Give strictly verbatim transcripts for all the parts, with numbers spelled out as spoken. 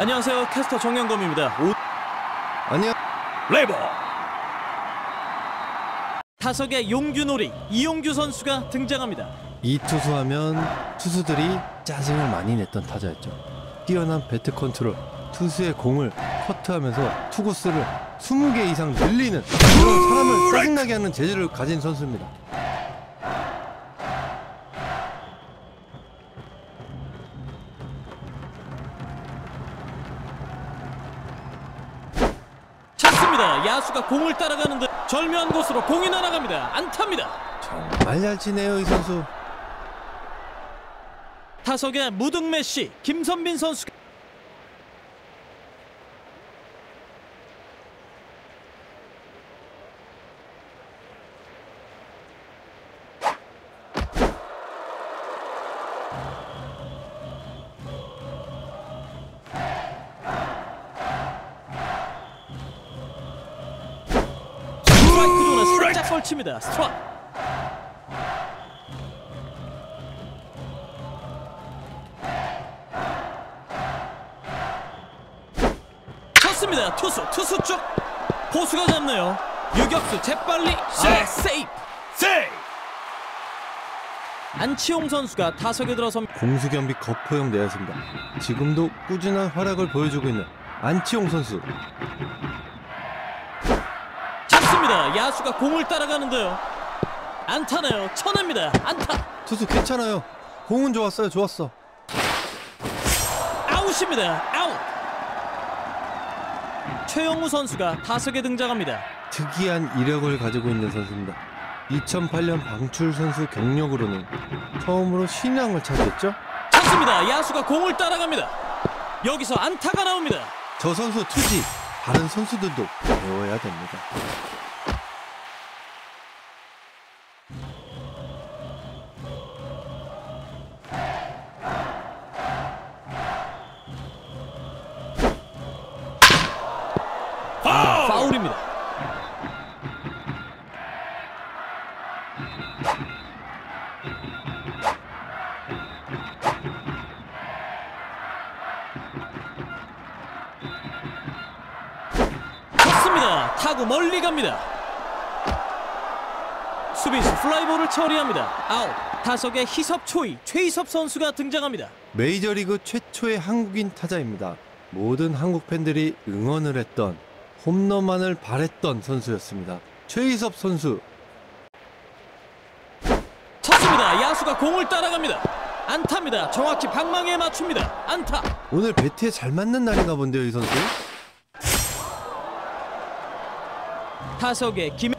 안녕하세요, 캐스터 정영검입니다. 오... 안녕. 레이버. 타석의 용규놀이 이용규 선수가 등장합니다. 이 투수하면 투수들이 짜증을 많이 냈던 타자였죠. 뛰어난 배트 컨트롤, 투수의 공을 커트하면서 투구수를 스무 개 이상 늘리는 그런 사람을 짜증나게 하는 재주를 가진 선수입니다. 찼습니다. 야수가 공을 따라가는데 절묘한 곳으로 공이 날아갑니다. 안타입니다. 정말 잘 치네요, 이 선수. 타석의 무등메시 김선빈 선수가 살짝 걸칩니다. 스트라이크. 쳤습니다. 투수 투수 쪽 포수가 잡네요. 유격수 재빨리 아, 세이프. 세이프. 안치홍 선수가 타석에 들어선 공수겸비 거포형 내야수입니다. 지금도 꾸준한 활약을 보여주고 있는 안치홍 선수. 야수가 공을 따라가는데요. 안타네요. 쳐냅니다. 안타. 투수 괜찮아요. 공은 좋았어요. 좋았어. 아웃입니다. 아웃. 최영우 선수가 타석에 등장합니다. 특이한 이력을 가지고 있는 선수입니다. 이천팔 년 방출 선수 경력으로는 처음으로 신인왕을 차지했죠. 찼습니다. 야수가 공을 따라갑니다. 여기서 안타가 나옵니다. 저 선수 투지 다른 선수들도 배워야 됩니다. 파울입니다. 쳤습니다. 타구 멀리 갑니다. 수비수 플라이볼을 처리합니다. 아웃. 타석의 희섭 초이 최희섭 선수가 등장합니다. 메이저리그 최초의 한국인 타자입니다. 모든 한국 팬들이 응원을 했던, 홈런만을 바랬던 선수였습니다. 최희섭 선수. 쳤습니다. 야수가 공을 따라갑니다. 안타입니다. 정확히 방망이에 맞춥니다. 안타. 오늘 배트에 잘 맞는 날인가 본데요, 이 선수. 타석에 김.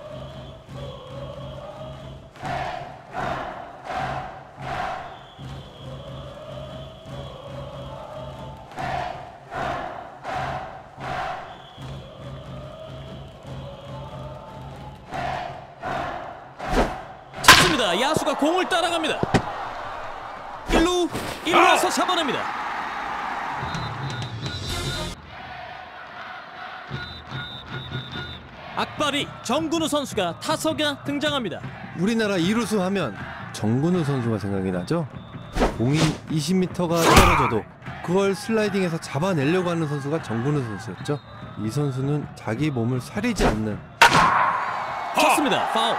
야수가 공을 따라갑니다. 일루 일루에서 잡아냅니다. 악바리 정근우 선수가 타석에 등장합니다. 우리나라 이루수 하면 정근우 선수가 생각이 나죠. 공이 이십 미터가 떨어져도 그걸 슬라이딩해서 잡아내려고 하는 선수가 정근우 선수였죠. 이 선수는 자기 몸을 사리지 않는. 쳤습니다. 파울.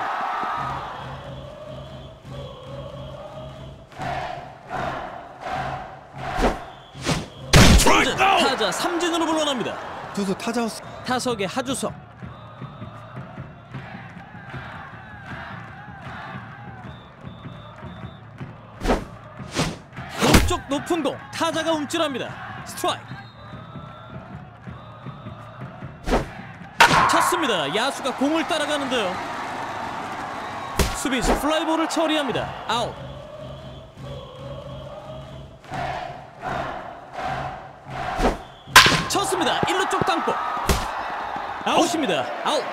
타자 삼진으로 물러납니다. 투수 타자 타석의 하주석. 왼쪽 높은 공 타자가 움찔합니다. 스트라이크. 쳤습니다. 야수가 공을 따라가는데요. 수비수 플라이볼을 처리합니다. 아웃. 쳤습니다. 일루 쪽 땅볼. 아웃입니다. 아웃.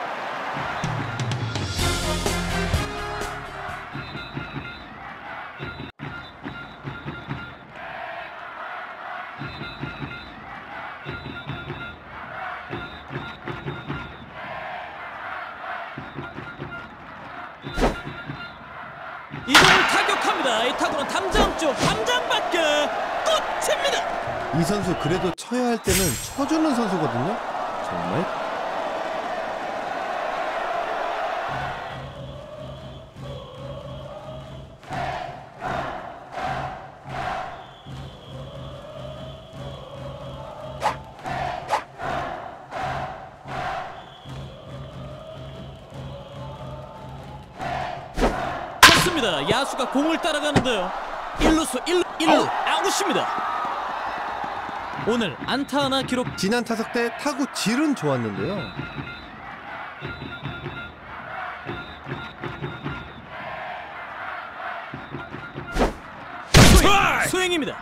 이걸 타격합니다. 이 타구는 담장 쪽 담장 밖에 꽂힙니다. 이 선수 그래도 쳐야 할 때는 쳐주는 선수거든요. 정말. 좋습니다. 야수가 공을 따라가는데요. 일루수 일 루 아웃입니다. 오늘 안타 하나 기록. 지난 타석 때 타구 질은 좋았는데요. 스윙! 스윙입니다.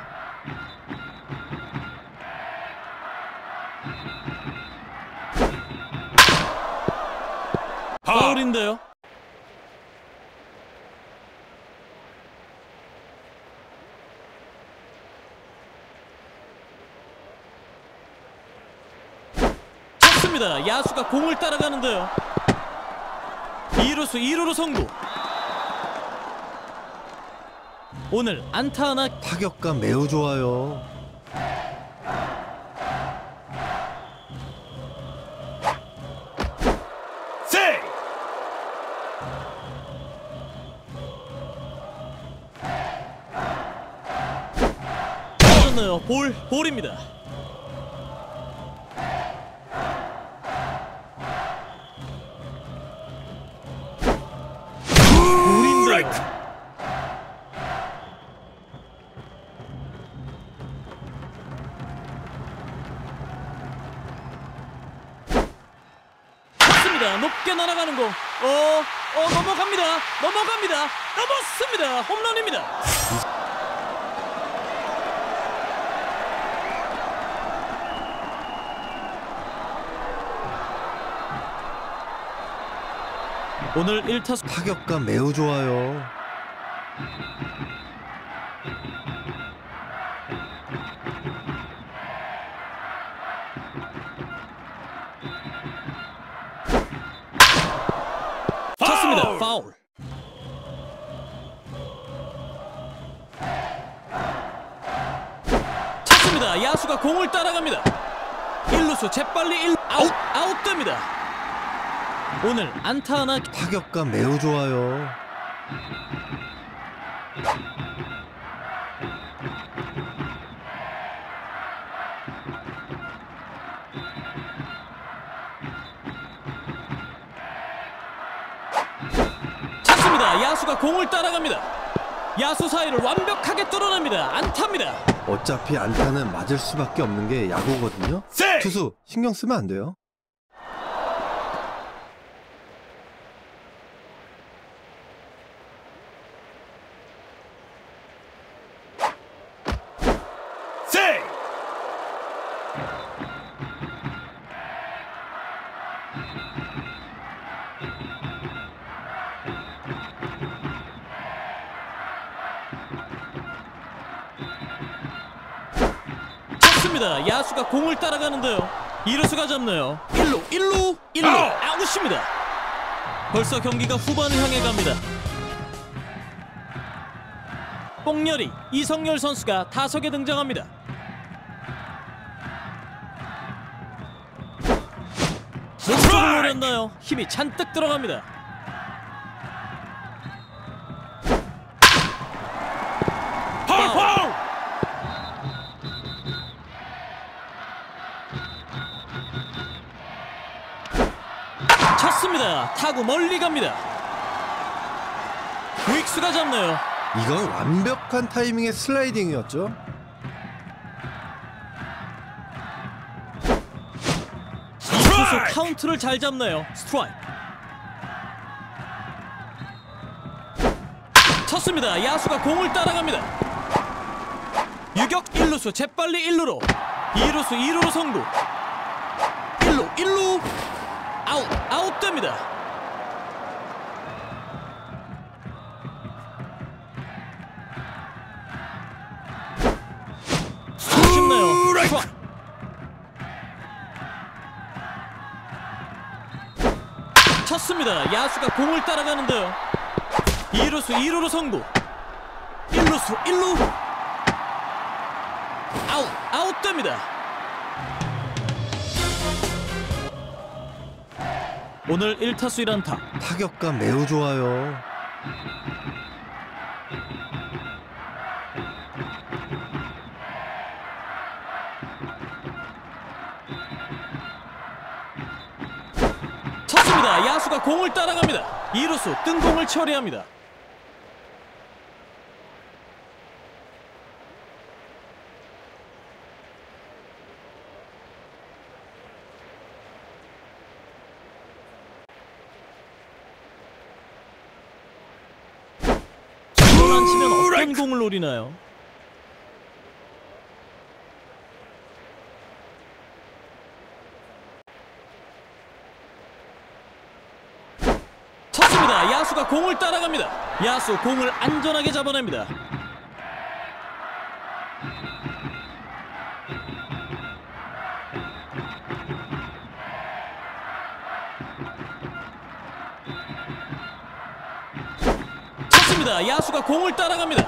파울인데요. 야수가 공을 따라가는데요. 이루수 일 루로 성구. 오늘 안타 하나. 타격감 매우 좋아요. 세! 맞았네요. 볼, 볼입니다. 높게 날아가는 거. 어, 어 넘어갑니다. 넘어갑니다. 넘었습니다. 홈런입니다. 오늘 일 타수 타격감 매우 좋아요. 파울. 찼습니다. 야수가 공을 따라갑니다. 일루수 재빨리 일 아웃 아웃됩니다. 오늘 안타 하나. 타격감 매우 좋아요. 야수가 공을 따라갑니다. 야수 사이를 완벽하게 뚫어냅니다. 안타입니다. 어차피 안타는 맞을 수밖에 없는 게 야구거든요. 세! 투수 신경 쓰면 안 돼요. 세! 야수가 공을 따라가는데요. 이루수가 잡네요. 일루, 일루, 일루 아웃입니다. 벌써 경기가 후반을 향해 갑니다. 뽕열이 이성열 선수가 타석에 등장합니다. 목적을 노렸나요? 힘이 잔뜩 들어갑니다. 쳤습니다. 타구 멀리 갑니다. 우익수가 잡네요. 이건 완벽한 타이밍의 슬라이딩이었죠. 투수 카운트를 잘 잡네요. 스트라이크. 쳤습니다. 야수가 공을 따라갑니다. 유격 일루수 재빨리 일루로. 이루수 이 루로 성구. 일루 일루 아웃! 아웃됩니다! 아쉽네요. 쳤습니다. 야수가 공을 따라가는데요. 이루수 이 루로 성구. 일루수 일 루! 아웃! 아웃됩니다. 오늘 일 타수 일 안타. 타격감 매우 좋아요. 쳤습니다. 야수가 공을 따라갑니다. 이루수 뜬공을 처리합니다. 치면 어떤 공을 노리나요? 쳤습니다. 야수가 공을 따라갑니다. 야수 공을 안전하게 잡아냅니다. 야수가 공을 따라갑니다.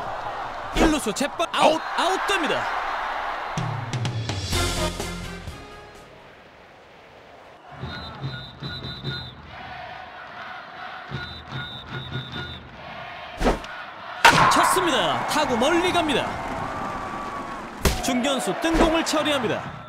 일루수 재빨 아웃! 아웃됩니다. 쳤습니다. 타구 멀리 갑니다. 중견수 뜬공을 처리합니다.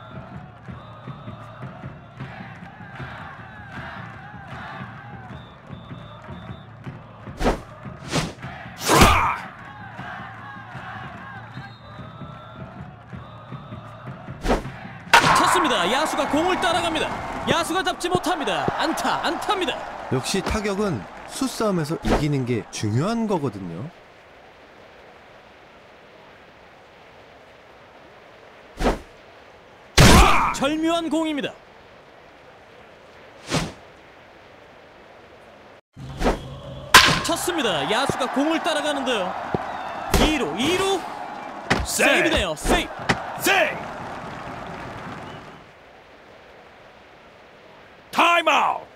야수가 공을 따라갑니다. 야수가 잡지 못합니다. 안타, 안타입니다. 역시 타격은 수싸움에서 이기는 게 중요한 거거든요. 아! 절묘한 공입니다. 쳤습니다. 야수가 공을 따라가는데요. 이 루, 이 루 세이브네요. 세이브, 세이브. 타임아웃!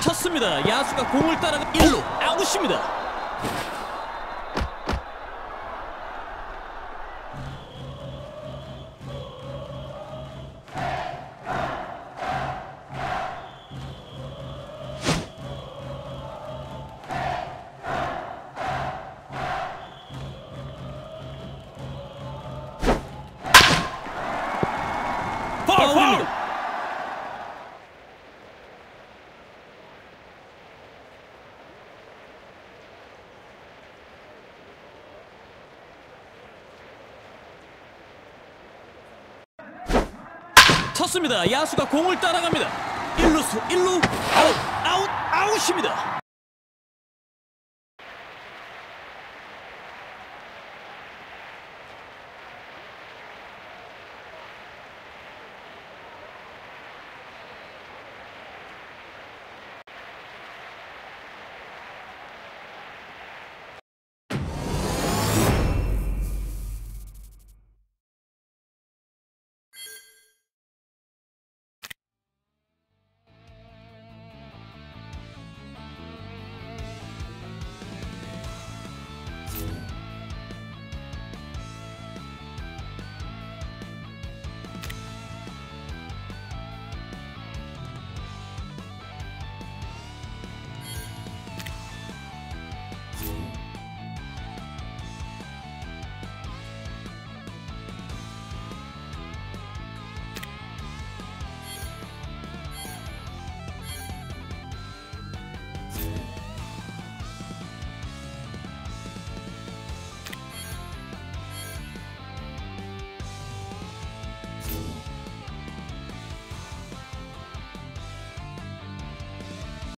쳤습니다. 야수가 공을 따라가 일루 아웃입니다. 파울입니다. 쳤습니다. 야수가 공을 따라갑니다. 일루수 일루 아웃 아웃 아웃입니다.